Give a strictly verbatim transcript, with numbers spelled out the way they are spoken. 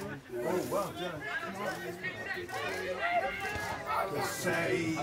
Oh, well done. The save.